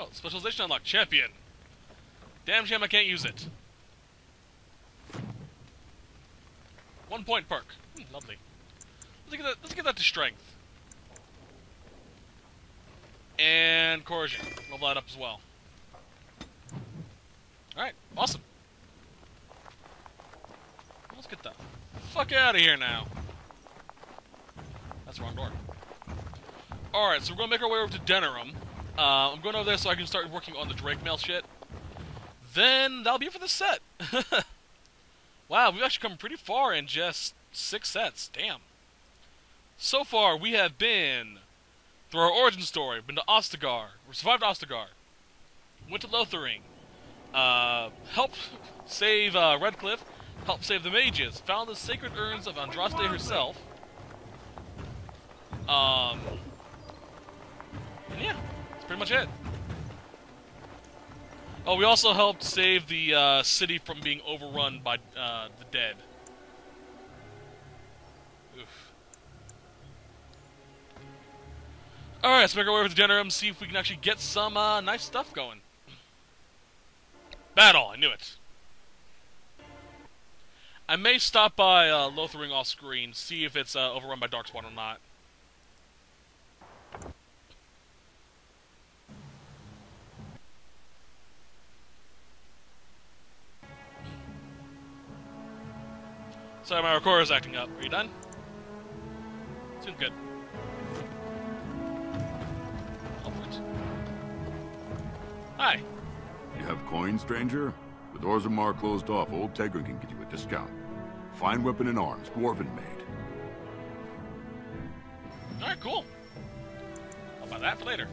Oh, specialization unlocked. Champion. Damn shame I can't use it. 1 point perk. Lovely. Let's get that to strength. And corrosion. Level that up as well. Alright, awesome. Let's get the fuck out of here now. That's the wrong door. Alright, so we're going to make our way over to Denerim. I'm going over there so I can start working on the Drake Mail shit. Then that'll be it for this set. Wow, we've actually come pretty far in just 6 sets. Damn. So far, we have been through our origin story. Been to Ostagar. We survived Ostagar. Went to Lothering. Helped save Redcliffe. Helped save the mages. Found the sacred urns of Andraste herself. And yeah, that's pretty much it. Oh, we also helped save the city from being overrun by the dead. Oof. Alright, let's make our way over to Denerim, see if we can actually get some nice stuff going. Battle, I knew it. I may stop by Lothering off screen, see if it's overrun by Darkspawn or not. Sorry, my recorder's acting up. Are you done? Seems good. Alfred. Hi. You have coin, stranger? With Orzammar closed off, old Tegrin can get you a discount. Fine weapon and arms, dwarven made. Alright, cool. I'll buy that for later.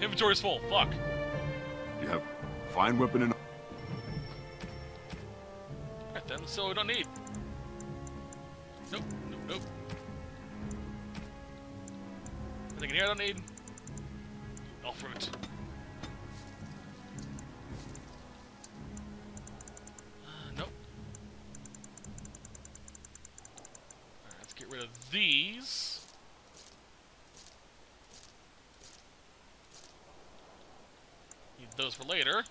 Inventory's full. Fuck. You have fine weapon and. Alright then, so we don't need. Nope, nope, nope. Anything in here I don't need. All fruit. Nope. Alright, let's get rid of these. Those for later.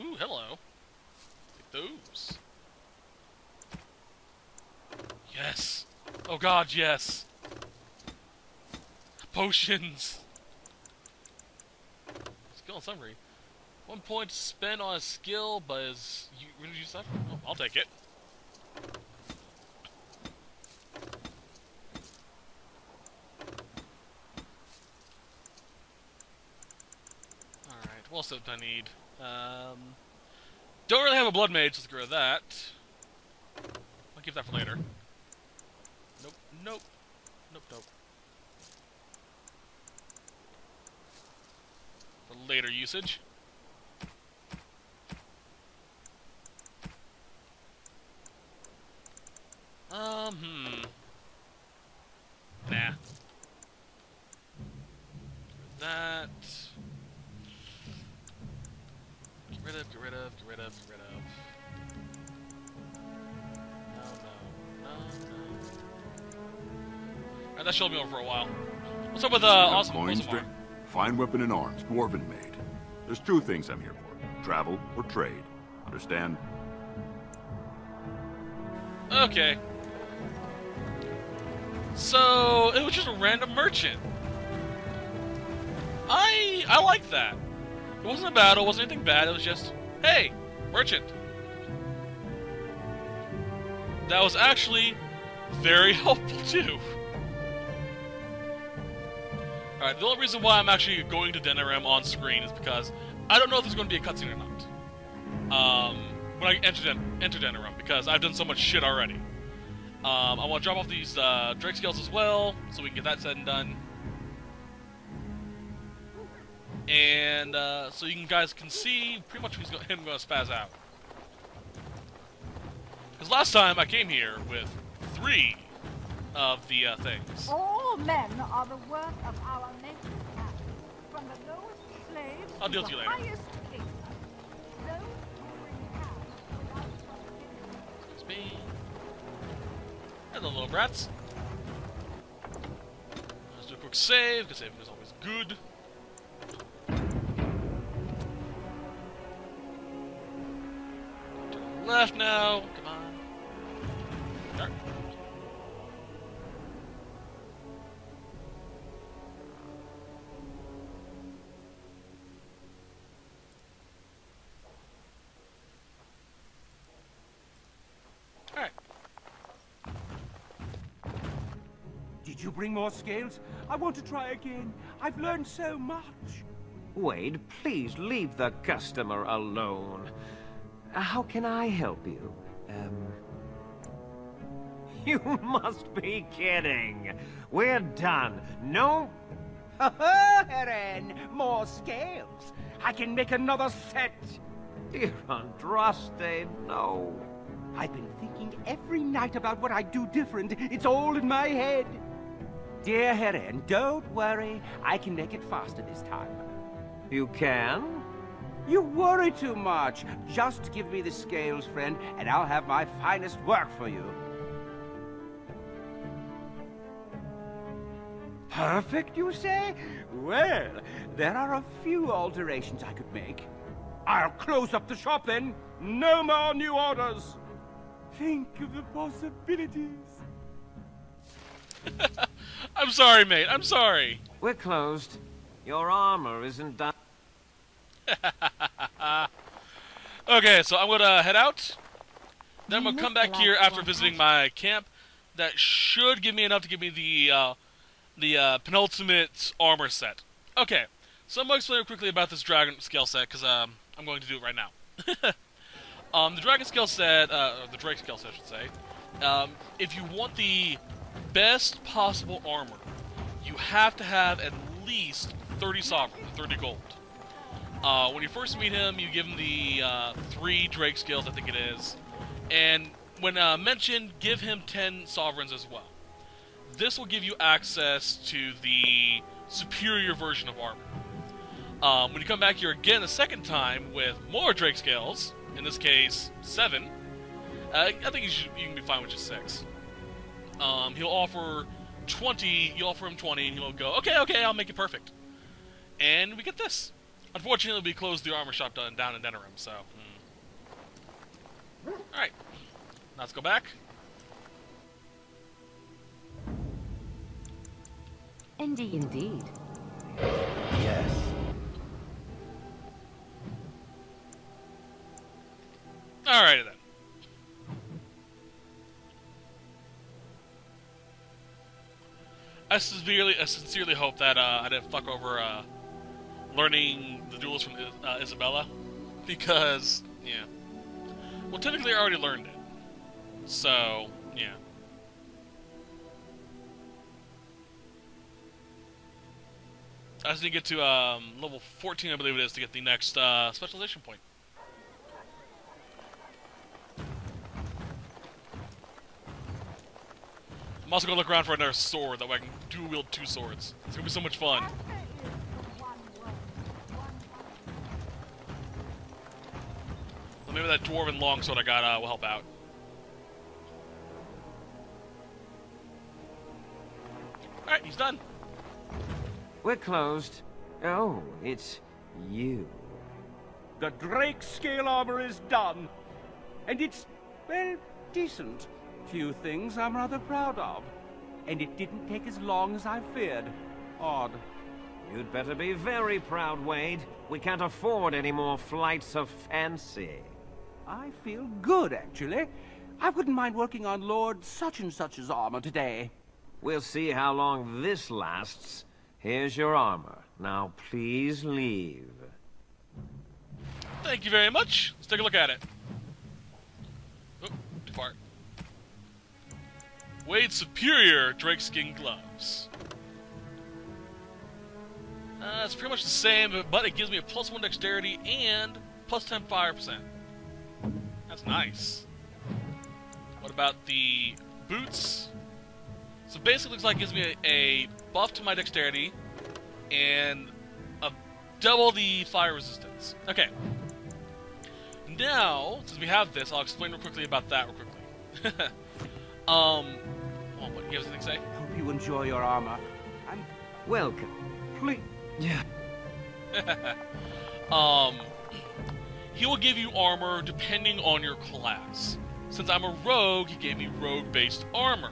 Ooh, hello. Take those. Yes. Oh god, yes. Potions. Skill and summary. 1 point spent on a skill, but is you really use that? Oh, I'll take it. What else do I need? Don't really have a blood mage, so let's get rid of that. I'll keep that for later. Nope, nope, nope, nope. For later usage. Nah. That. Get rid of. No. Alright, that should be over for a while. What's up with Ostagar? Fine weapon and arms, dwarven made. There's 2 things I'm here for. Travel or trade. Understand? Okay. So, it was just a random merchant. I like that. It wasn't a battle, it wasn't anything bad, it was just, hey, merchant. That was actually very helpful too. Alright, the only reason why I'm actually going to Denerim on screen is because I don't know if there's going to be a cutscene or not. When I enter Denerim, because I've done so much shit already. I want to drop off these Drake Scales as well, so we can get that said and done. And so you guys can see pretty much he's him going to spaz out. Because last time I came here with 3 of the things. All men are the work of our native hand, from the I'll deal with you later. It's me. Hello, little brats. Let's do a quick save, because saving is always good. To the left now. Come on. Dark. Did you bring more scales? I want to try again. I've learned so much. Wade, please leave the customer alone. How can I help you? You must be kidding. We're done. No? Heron, more scales. I can make another set. Dear Andraste, no. I've been thinking every night about what I do different. It's all in my head. Dear Heron, don't worry. I can make it faster this time. You can? You worry too much. Just give me the scales, friend, and I'll have my finest work for you. Perfect, you say? Well, there are a few alterations I could make. I'll close up the shop then. No more new orders. Think of the possibilities. I'm sorry, mate. I'm sorry. We're closed. Your armor isn't done. Okay, so I'm gonna head out. Then I'm gonna come back here after visiting my camp. That should give me enough to give me the penultimate armor set. Okay, so I'm gonna explain quickly about this dragon scale set because I'm going to do it right now. The dragon scale set, or the Drake scale set, I should say. If you want the best possible armor, you have to have at least 30 sovereign, 30 gold. When you first meet him, you give him the 3 Drake Scales, I think it is, and when mentioned, give him 10 sovereigns as well. This will give you access to the superior version of armor. When you come back here again a second time with more Drake Scales, in this case 7, I think you can be fine with just 6. He'll offer 20, you offer him 20, and he'll go, okay, I'll make it perfect. And we get this. Unfortunately, we closed the armor shop down in Denerim, so... Alright, let's go back. Indeed. Yes. Alrighty then. I sincerely hope that I didn't fuck over learning the duels from Isabella, because, yeah. Well, technically I already learned it, so, yeah. I just need to get to level 14, I believe it is, to get the next specialization point. I'm also going to look around for another sword, that way I can dual-wield 2 swords. It's going to be so much fun. Well, maybe that dwarven longsword I got will help out. Alright, he's done. We're closed. Oh, it's you. The Drake Scale armor is done. And it's, well, decent. Few things I'm rather proud of. And it didn't take as long as I feared. Odd. You'd better be very proud, Wade. We can't afford any more flights of fancy. I feel good, actually. I wouldn't mind working on Lord such-and-such's armor today. We'll see how long this lasts. Here's your armor. Now please leave. Thank you very much. Let's take a look at it. Oh, too far. Wade's superior Drake Skin gloves. It's pretty much the same, but it gives me a +1 dexterity and +10 fire %. That's nice. What about the boots? So basically, it looks like it gives me a buff to my dexterity and a double the fire resistance. Okay. Now, since we have this, I'll explain real quickly about that real quickly. What, you have something to say? Hope you enjoy your armor. I'm welcome. Please. Yeah. He will give you armor depending on your class. Since I'm a rogue, he gave me rogue-based armor.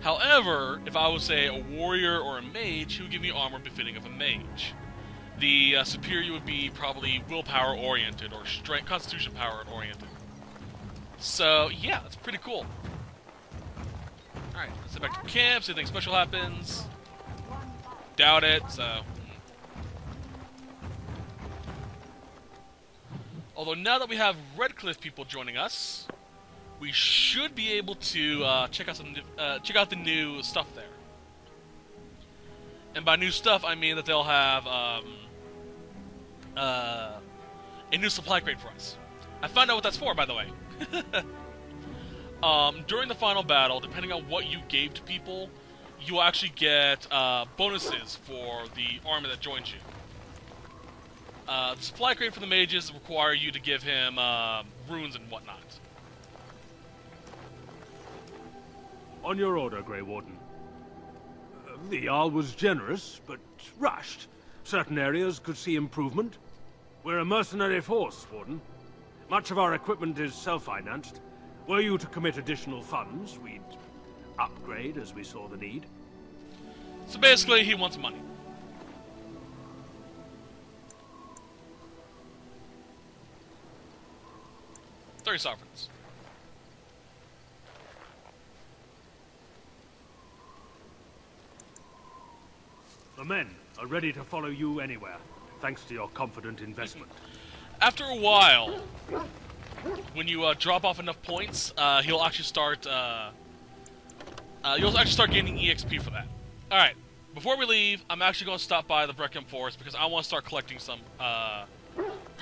However, if I was, say, a warrior or a mage, he would give me armor befitting of a mage. The superior would be probably willpower-oriented, or strength, constitution power-oriented. So, yeah, that's pretty cool. Alright, let's head back to camp, see if anything special happens. Doubt it, so... Although now that we have Redcliffe people joining us, we should be able to check out the new stuff there. And by new stuff, I mean that they'll have a new supply crate for us. I found out what that's for, by the way. During the final battle, depending on what you gave to people, you will actually get bonuses for the army that joins you. The supply crate for the mages require you to give him runes and whatnot. On your order, Grey Warden. The Jarl was generous, but rushed. Certain areas could see improvement. We're a mercenary force, Warden. Much of our equipment is self-financed. Were you to commit additional funds, we'd upgrade as we saw the need. So basically, he wants money. £30 sovereigns. The men are ready to follow you anywhere, thanks to your confident investment. After a while, when you drop off enough points, he'll actually start. You'll actually start gaining EXP for that. All right. Before we leave, I'm actually going to stop by the Brecilian Forest because I want to start collecting some.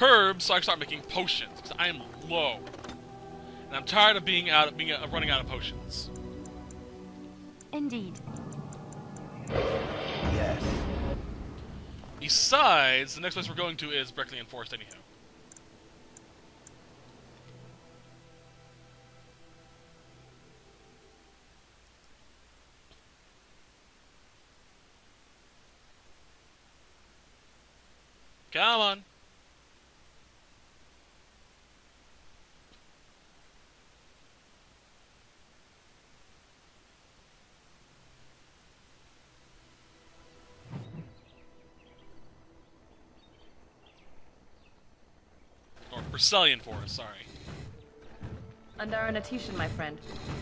Herbs, so I can start making potions because I am low, and I'm tired of running out of potions. Indeed. Yes. Besides, the next place we're going to is Brecilian Forest, anyhow. Come on. Brecilian Forest, sorry. Andaranatitian, my friend.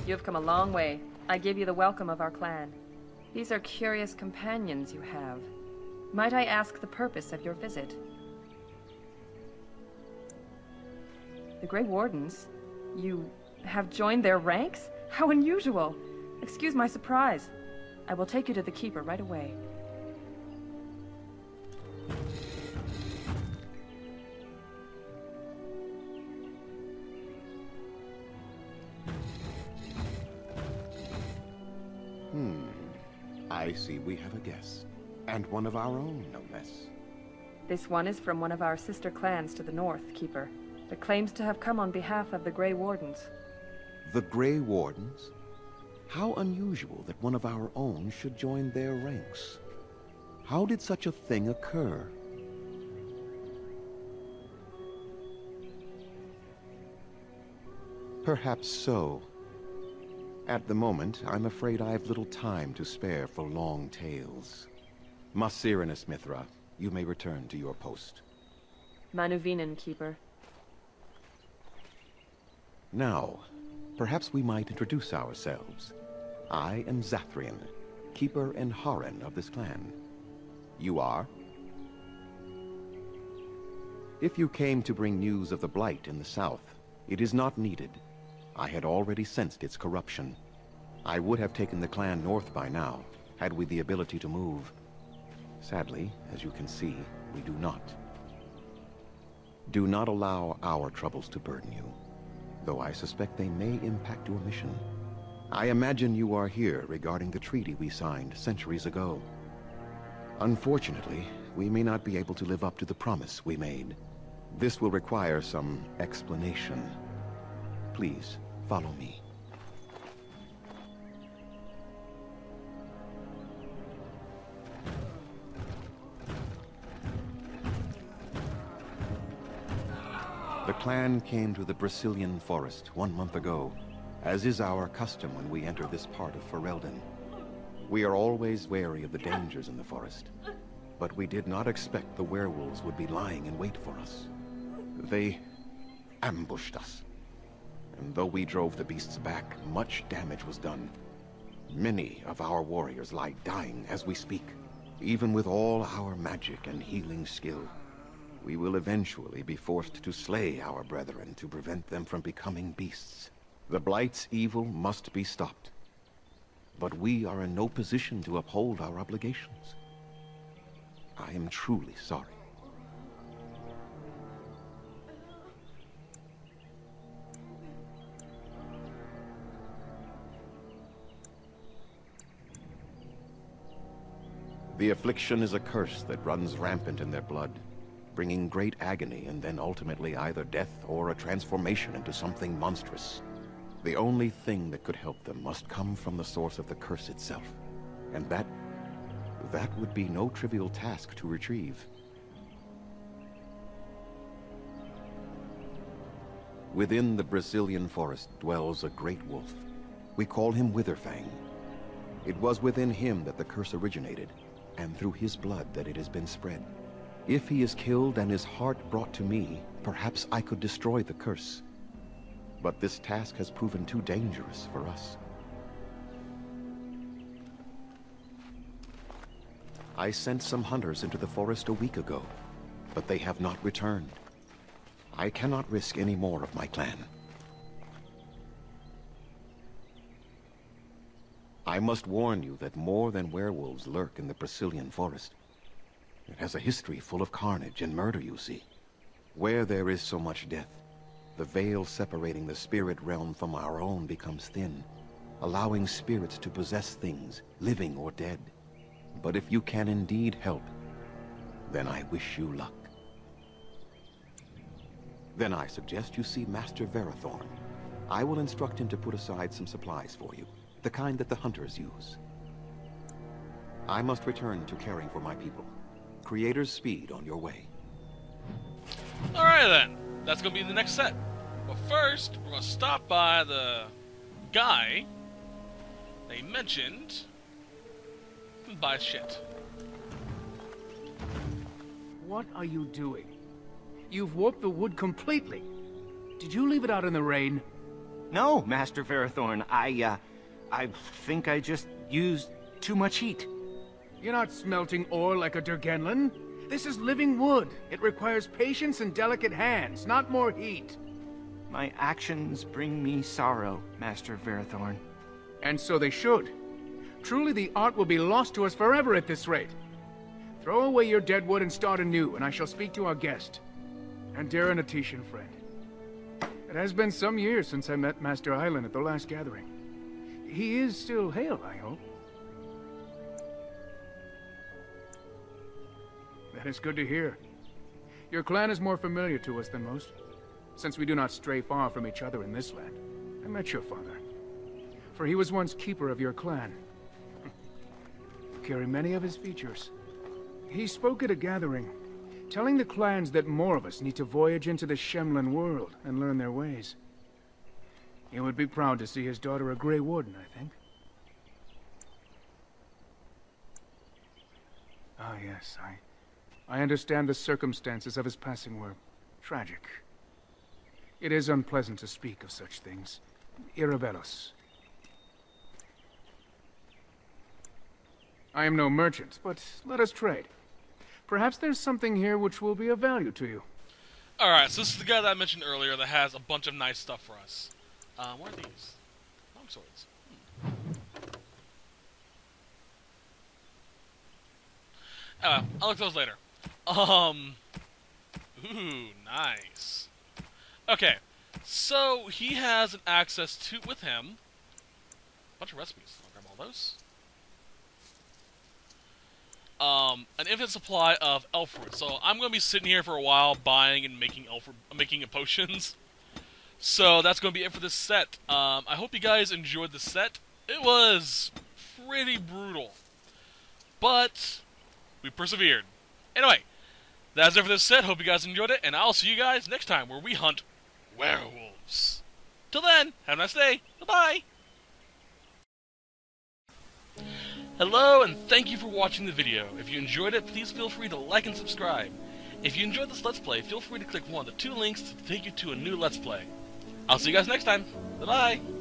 You have come a long way. I give you the welcome of our clan. These are curious companions you have. Might I ask the purpose of your visit? The Grey Wardens? You have joined their ranks? How unusual! Excuse my surprise. I will take you to the Keeper right away. I see we have a guest, and one of our own, no less. This one is from one of our sister clans to the north, Keeper, but claims to have come on behalf of the Grey Wardens. The Grey Wardens? How unusual that one of our own should join their ranks. How did such a thing occur? Perhaps so. At the moment, I'm afraid I have little time to spare for long tales. Masirinus Mithra, you may return to your post. Manuvinen, Keeper. Now, perhaps we might introduce ourselves. I am Zathrian, Keeper and Haran of this clan. You are? If you came to bring news of the Blight in the south, it is not needed. I had already sensed its corruption. I would have taken the clan north by now, had we the ability to move. Sadly, as you can see, we do not. Do not allow our troubles to burden you, though I suspect they may impact your mission. I imagine you are here regarding the treaty we signed centuries ago. Unfortunately, we may not be able to live up to the promise we made. This will require some explanation. Please, follow me. The clan came to the Brecilian Forest 1 month ago, as is our custom when we enter this part of Ferelden. We are always wary of the dangers in the forest, but we did not expect the werewolves would be lying in wait for us. They ambushed us, and though we drove the beasts back, much damage was done. Many of our warriors lie dying as we speak. Even with all our magic and healing skill, we will eventually be forced to slay our brethren to prevent them from becoming beasts. The Blight's evil must be stopped, but we are in no position to uphold our obligations. I am truly sorry. The affliction is a curse that runs rampant in their blood, bringing great agony and then ultimately either death or a transformation into something monstrous. The only thing that could help them must come from the source of the curse itself, and that would be no trivial task to retrieve. Within the Brecilian Forest dwells a great wolf. We call him Witherfang. It was within him that the curse originated, and through his blood that it has been spread. If he is killed and his heart brought to me, perhaps I could destroy the curse. But this task has proven too dangerous for us. I sent some hunters into the forest a week ago, but they have not returned. I cannot risk any more of my clan. I must warn you that more than werewolves lurk in the Brecilian Forest. It has a history full of carnage and murder, you see. Where there is so much death, the veil separating the spirit realm from our own becomes thin, allowing spirits to possess things, living or dead. But if you can indeed help, then I wish you luck. Then I suggest you see Master Varathorn. I will instruct him to put aside some supplies for you, the kind that the hunters use. I must return to caring for my people. Creator's speed on your way. Alright then, that's gonna be the next set. But first, we're gonna stop by the guy they mentioned and buy shit. What are you doing? You've warped the wood completely. Did you leave it out in the rain? No, Master Varathorn. I think I just used too much heat. You're not smelting ore like a Durgenlin. This is living wood. It requires patience and delicate hands, not more heat. My actions bring me sorrow, Master Varathorn. And so they should. Truly the art will be lost to us forever at this rate. Throw away your dead wood and start anew, and I shall speak to our guest. And dear Anatesian friend, it has been some years since I met Master Island at the last gathering. He is still hale, I hope. That is good to hear. Your clan is more familiar to us than most, since we do not stray far from each other in this land. I met your father, for he was once keeper of your clan. You carry many of his features. He spoke at a gathering, telling the clans that more of us need to voyage into the Shemlin world and learn their ways. He would be proud to see his daughter a Grey Warden, I think. Ah, yes, I understand the circumstances of his passing were tragic. It is unpleasant to speak of such things. Iribelos. I am no merchant, but let us trade. Perhaps there's something here which will be of value to you. Alright, so this is the guy that I mentioned earlier that has a bunch of nice stuff for us. What are these? Longswords. Anyway, I'll look at those later. Ooh, nice. Okay, so he has an access to, with him, a bunch of recipes. I'll grab all those. an infinite supply of elf root. So I'm going to be sitting here for a while buying and making elf root, making potions. So that's going to be it for this set. I hope you guys enjoyed the set. It was pretty brutal, but we persevered. Anyway, that's it for this set. Hope you guys enjoyed it, and I'll see you guys next time where we hunt werewolves. Till then, have a nice day. Goodbye. Hello, and thank you for watching the video. If you enjoyed it, please feel free to like and subscribe. If you enjoyed this Let's Play, feel free to click one of the two links to take you to a new Let's Play. I'll see you guys next time. Bye-bye.